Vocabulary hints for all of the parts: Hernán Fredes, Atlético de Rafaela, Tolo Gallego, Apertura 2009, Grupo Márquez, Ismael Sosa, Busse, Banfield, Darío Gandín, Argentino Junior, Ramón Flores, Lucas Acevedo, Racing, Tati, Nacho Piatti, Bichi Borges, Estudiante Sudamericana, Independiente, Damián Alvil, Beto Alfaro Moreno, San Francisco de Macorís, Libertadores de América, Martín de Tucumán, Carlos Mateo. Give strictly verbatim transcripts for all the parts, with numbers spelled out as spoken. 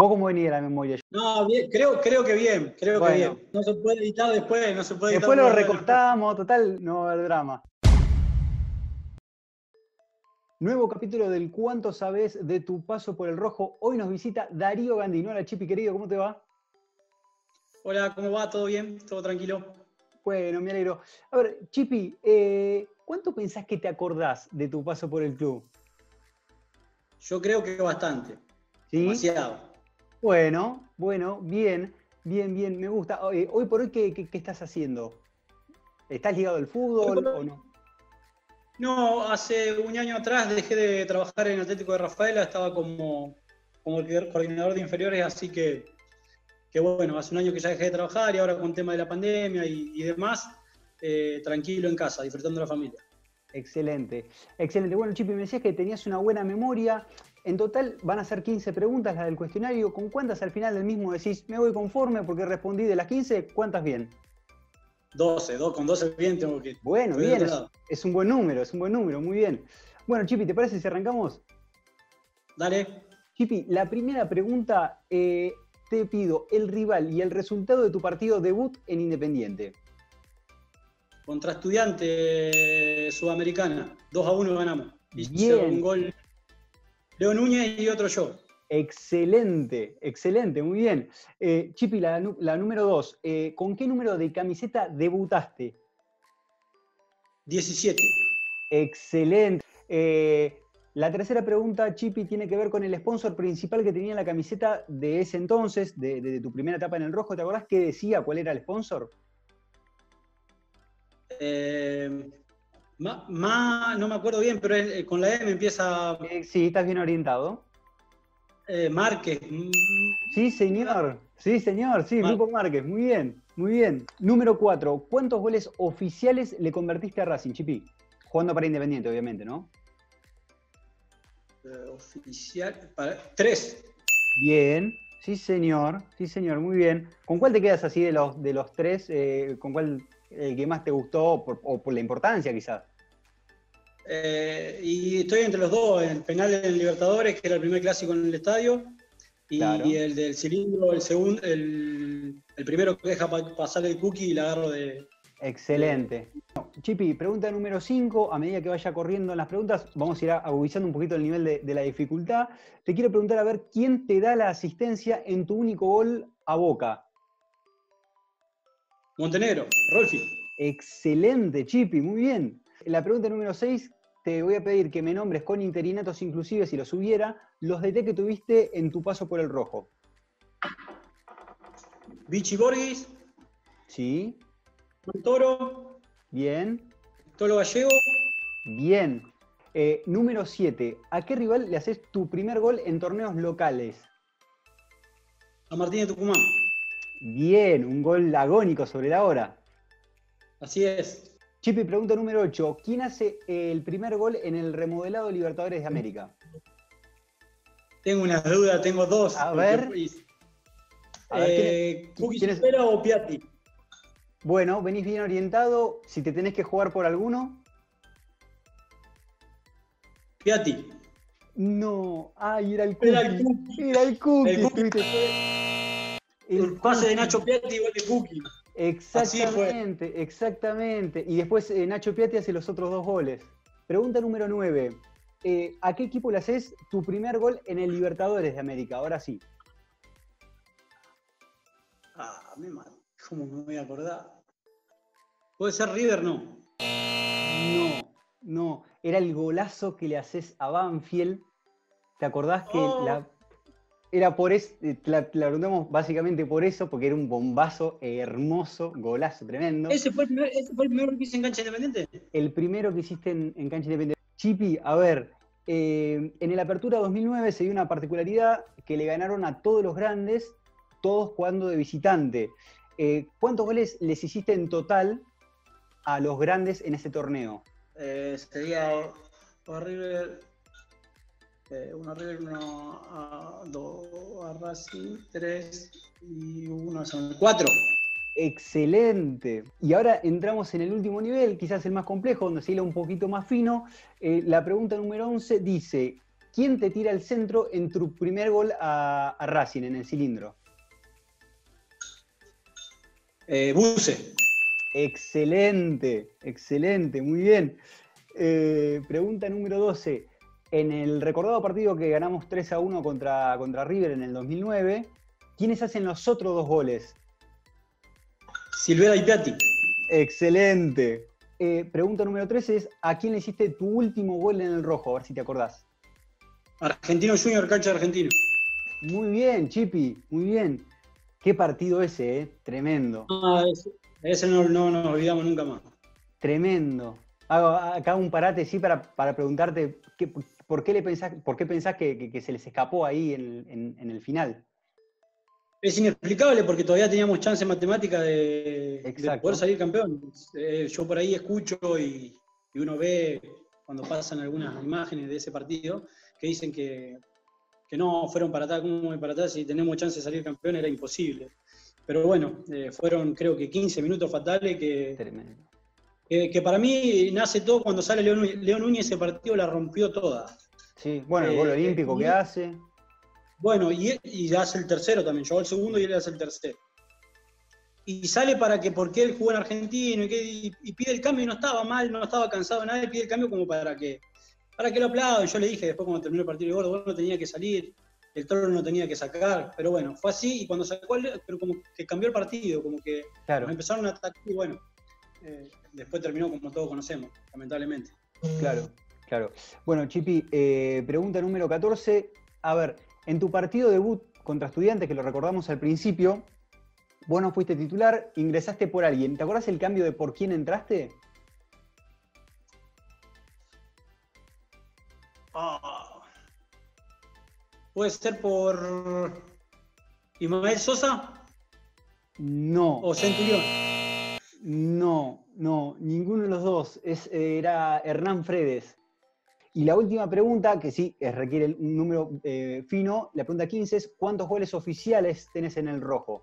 ¿Vos cómo venía la memoria? No, bien, creo, creo que bien, creo bueno. que bien. No se puede editar después, no se puede editar. Después lo recortamos, total, no va a haber drama. Nuevo capítulo del ¿Cuánto sabés de tu paso por el rojo? Hoy nos visita Darío Gandín. Hola Chipi, querido, ¿cómo te va? Hola, ¿cómo va? ¿Todo bien? ¿Todo tranquilo? Bueno, me alegro. A ver, Chipi, eh, ¿cuánto pensás que te acordás de tu paso por el club? Yo creo que bastante. ¿Sí? Demasiado. Bueno, bueno, bien, bien, bien, me gusta. Hoy, hoy por hoy, ¿qué, qué, qué estás haciendo? ¿Estás ligado al fútbol o no? No, hace un año atrás dejé de trabajar en Atlético de Rafaela, estaba como, como coordinador de inferiores, así que, que bueno, hace un año que ya dejé de trabajar y ahora con tema de la pandemia y, y demás, eh, tranquilo en casa, disfrutando de la familia. Excelente, excelente. Bueno, Chipi, me decías que tenías una buena memoria. En total van a ser quince preguntas las del cuestionario. ¿Con cuántas al final del mismo decís, me voy conforme porque respondí de las quince? ¿Cuántas bien? doce, con doce bien tengo que... Bueno, bien, es, es un buen número, es un buen número, muy bien. Bueno, Chipi, ¿te parece si arrancamos? Dale. Chipi, la primera pregunta, eh, te pido el rival y el resultado de tu partido debut en Independiente. Contra Estudiante Sudamericana, dos a uno ganamos. Bien. Hice un gol Leo Núñez y otro yo. Excelente, excelente, muy bien. Eh, Chipi, la, la número dos, eh, ¿con qué número de camiseta debutaste? diecisiete. Excelente. Eh, la tercera pregunta, Chipi, tiene que ver con el sponsor principal que tenía la camiseta de ese entonces, de, de, de tu primera etapa en el rojo. ¿Te acordás qué decía? ¿Cuál era el sponsor? Eh... Ma, ma, no me acuerdo bien, pero es, con la M empieza... Sí, estás bien orientado. Eh, Márquez. Sí, señor. Sí, señor. Sí, Mar... Grupo Márquez. Muy bien, muy bien. Número cuatro. ¿Cuántos goles oficiales le convertiste a Racing, Chipi? Jugando para Independiente, obviamente, ¿no? Eh, oficial... Para... Tres. Bien. Sí, señor. Sí, señor. Muy bien. ¿Con cuál te quedas así de los, de los tres? Eh, ¿Con cuál... el que más te gustó, por, o por la importancia quizás? Eh, y estoy entre los dos, el penal en Libertadores, que era el primer clásico en el estadio, y, claro. y el del cilindro, el segundo, el, el primero que deja pa pasar el cookie y la agarro de... Excelente. Bueno, Chipi, pregunta número cinco, a medida que vaya corriendo en las preguntas, vamos a ir agudizando un poquito el nivel de, de la dificultad. Te quiero preguntar a ver quién te da la asistencia en tu único gol a Boca. Montenegro, Rolfi. Excelente, Chipi, muy bien. La pregunta número seis, te voy a pedir que me nombres con interinatos inclusive, si los hubiera, los D T que tuviste en tu paso por el rojo. Bichi Borges. Sí. Toro. Bien. Tolo Gallego. Bien. Eh, número siete, ¿a qué rival le haces tu primer gol en torneos locales? A Martín de Tucumán. Bien, un gol agónico sobre la hora. Así es. Chipi, pregunta número ocho. ¿Quién hace el primer gol en el remodelado Libertadores de América? Tengo una duda, tengo dos. A ver. A ver eh, ¿quién es? ¿Silvera o Piatti? Bueno, venís bien orientado. Si te tenés que jugar por alguno. Piatti. No, ay, era el Cookie. Era el Cookie. Era el Cookie. El Cookie. El, el pase Cookie. de Nacho Piatti igual de Cookie. Exactamente, exactamente. Y después eh, Nacho Piatti hace los otros dos goles. Pregunta número nueve. Eh, ¿A qué equipo le haces tu primer gol en el Libertadores de América? Ahora sí. Ah, me mato. ¿Cómo me voy a acordar? ¿Puede ser River? No. No, no. Era el golazo que le haces a Banfield. ¿Te acordás que oh. la... Era por eso, la preguntamos básicamente por eso, porque era un bombazo hermoso, golazo tremendo. ¿Ese fue el primer, ese fue el primero que hice en cancha Independiente? El primero que hiciste en, en cancha Independiente. Chipi, a ver, eh, en el Apertura dos mil nueve se dio una particularidad que le ganaron a todos los grandes, todos jugando de visitante. Eh, ¿Cuántos goles les hiciste en total a los grandes en ese torneo? Eh, sería horrible... Eh, uno a River, uno a, dos, a Racing, tres y uno son cuatro. Excelente. Y ahora entramos en el último nivel, quizás el más complejo, donde se hila un poquito más fino. Eh, la pregunta número once dice, ¿Quién te tira el centro en tu primer gol a, a Racing, en el cilindro? Eh, Busse. Excelente, excelente, muy bien. Eh, pregunta número doce. En el recordado partido que ganamos tres a uno contra, contra River en el dos mil nueve, ¿quiénes hacen los otros dos goles? Silvera y Tati. Excelente. Eh, pregunta número trece es, ¿a quién le hiciste tu último gol en el rojo? A ver si te acordás. Argentino Junior, cancha de Argentino. Muy bien, Chipi, muy bien. Qué partido ese, ¿eh? Tremendo. Ah, ese, ese no, no nos olvidamos nunca más. Tremendo. Hago acá un parate, sí, para, para preguntarte qué, por qué le pensás, por qué pensás que, que, que se les escapó ahí en, en, en el final. Es inexplicable porque todavía teníamos chance matemática de, de poder salir campeón. Eh, yo por ahí escucho y, y uno ve cuando pasan algunas imágenes de ese partido que dicen que, que no fueron para atrás, como para atrás, si tenemos chance de salir campeón era imposible. Pero bueno, eh, fueron creo que quince minutos fatales que... Tremendo. Eh, que para mí nace todo cuando sale Leo Núñez. Leo Núñez ese partido la rompió toda. Sí, bueno, el gol eh, olímpico eh, que hace. Bueno, y, y hace el tercero también. Yo hago el segundo y él hace el tercero. Y sale para que, porque él jugó en Argentino y, que, y, y pide el cambio y no estaba mal, no estaba cansado de nada, y pide el cambio como para que, para que lo aplaudan. Yo le dije después cuando terminó el partido, gordo, bueno, tenía que salir, el Toro no tenía que sacar. Pero bueno, fue así y cuando sacó, el, pero como que cambió el partido, como que claro, empezaron a atacar y bueno. Eh, después terminó como todos conocemos, lamentablemente. Claro, claro. Bueno, Chipi, eh, pregunta número catorce. A ver, en tu partido debut contra Estudiantes, que lo recordamos al principio, vos no fuiste titular, ingresaste por alguien. ¿Te acordás el cambio de por quién entraste? Oh. ¿Puede ser por Ismael Sosa? No. ¿O Centurión? No, no, ninguno de los dos. Es, era Hernán Fredes. Y la última pregunta, que sí requiere un número eh, fino, la pregunta quince es, ¿cuántos goles oficiales tenés en el rojo?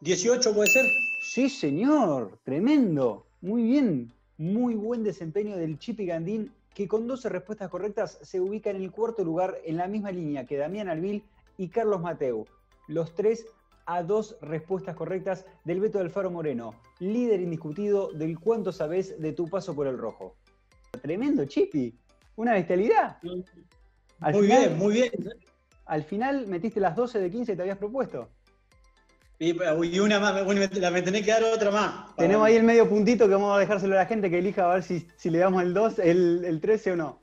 dieciocho puede ser. Sí, señor. Tremendo. Muy bien. Muy buen desempeño del Chipi Gandín, que con doce respuestas correctas se ubica en el cuarto lugar en la misma línea que Damián Alvil y Carlos Mateo. Los tres a dos respuestas correctas del Beto Alfaro Moreno, líder indiscutido del cuánto sabés de tu paso por el rojo. Tremendo, Chipi. Una bestialidad. Al muy final, bien, muy bien. Al final metiste las doce de quince que te habías propuesto. Y, y una más, bueno, la me tenés que dar otra más. Tenemos ahí el medio puntito que vamos a dejárselo a la gente que elija a ver si, si le damos el dos, el, el trece o no.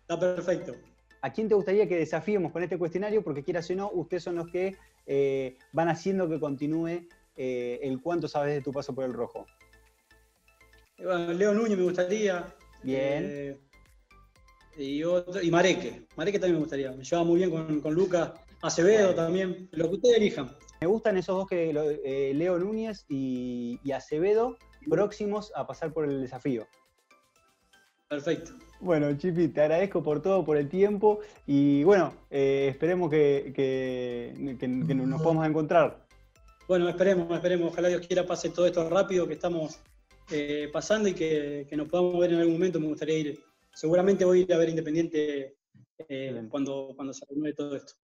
Está perfecto. ¿A quién te gustaría que desafiemos con este cuestionario? Porque quieras o no, ustedes son los que eh, van haciendo que continúe eh, el cuánto sabes de tu paso por el rojo. Bueno, Leo Núñez me gustaría. Bien. Eh, y, otro, y Mareque. Mareque también me gustaría. Me llevaba muy bien con, con Lucas Acevedo también. Lo que ustedes elijan. Me gustan esos dos, que eh, Leo Núñez y, y Acevedo, próximos a pasar por el desafío. Perfecto. Bueno, Chipi, te agradezco por todo, por el tiempo y bueno, eh, esperemos que, que, que, que nos podamos encontrar. Bueno, esperemos, esperemos. Ojalá Dios quiera pase todo esto rápido que estamos eh, pasando y que, que nos podamos ver en algún momento. Me gustaría ir, seguramente voy a ir a ver Independiente eh, cuando, cuando se renueve todo esto.